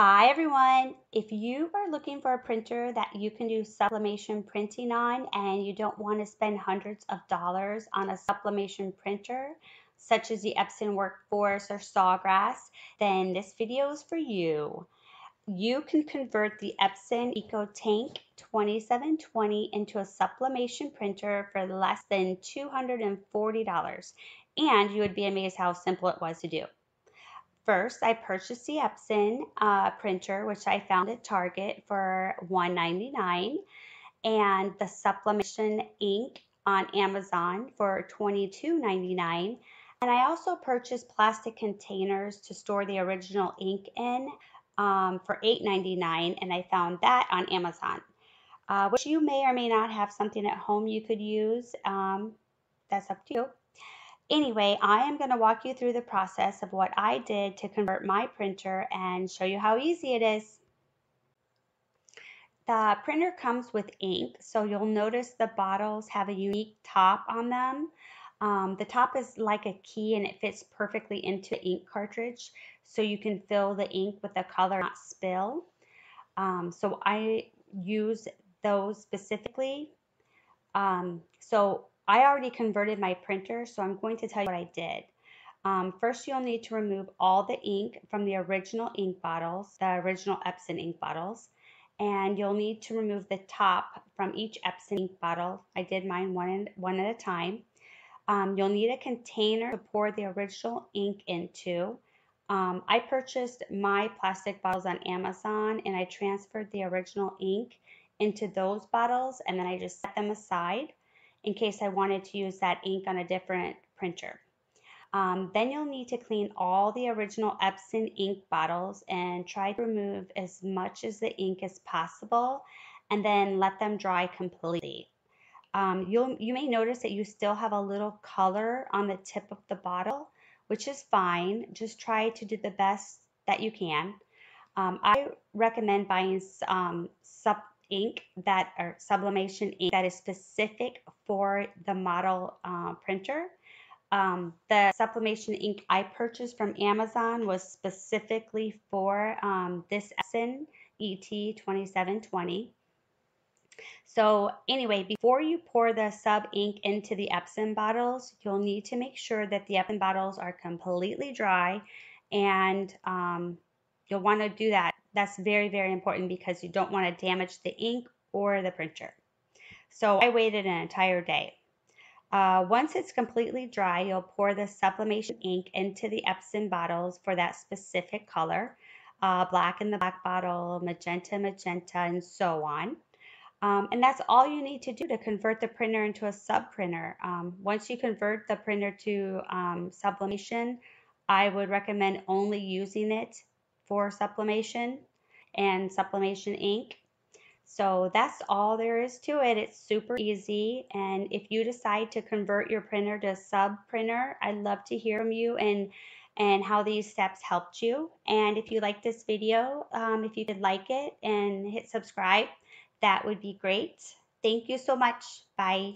Hi everyone! If you are looking for a printer that you can do sublimation printing on and you don't want to spend hundreds of dollars on a sublimation printer, such as the Epson Workforce or Sawgrass, then this video is for you. You can convert the Epson EcoTank 2720 into a sublimation printer for less than $240, and you would be amazed how simple it was to do. First, I purchased the Epson printer, which I found at Target for $1.99, and the sublimation ink on Amazon for $22.99. And I also purchased plastic containers to store the original ink in for $8.99, and I found that on Amazon, which you may or may not have something at home you could use. That's up to you. Anyway, I am going to walk you through the process of what I did to convert my printer and show you how easy it is. The printer comes with ink, so you'll notice the bottles have a unique top on them. The top is like a key and it fits perfectly into the ink cartridge, so you can fill the ink with the color, not spill. So I use those specifically. I already converted my printer, so I'm going to tell you what I did. First, you'll need to remove all the ink from the original ink bottles, the original Epson ink bottles, and you'll need to remove the top from each Epson ink bottle. I did mine one at a time. You'll need a container to pour the original ink into. I purchased my plastic bottles on Amazon, and I transferred the original ink into those bottles, and then I just set them aside in case I wanted to use that ink on a different printer. Then you'll need to clean all the original Epson ink bottles and try to remove as much as the ink as possible, and then let them dry completely. You may notice that you still have a little color on the tip of the bottle, which is fine. Just try to do the best that you can. I recommend buying sublimation ink that is specific for the model printer. The sublimation ink I purchased from Amazon was specifically for this Epson ET2720. So anyway, before you pour the sub ink into the Epson bottles, you'll need to make sure that the Epson bottles are completely dry, and you'll want to do that. That's very, very important because you don't want to damage the ink or the printer. So I waited an entire day. Once it's completely dry, you'll pour the sublimation ink into the Epson bottles for that specific color, black in the black bottle, magenta, magenta, and so on. And that's all you need to do to convert the printer into a sub printer. Once you convert the printer to sublimation, I would recommend only using it for sublimation and sublimation ink. So that's all there is to it. It's super easy, and if you decide to convert your printer to a sub printer, I'd love to hear from you and how these steps helped you. And if you like this video, if you could like it and hit subscribe, that would be great. Thank you so much. Bye.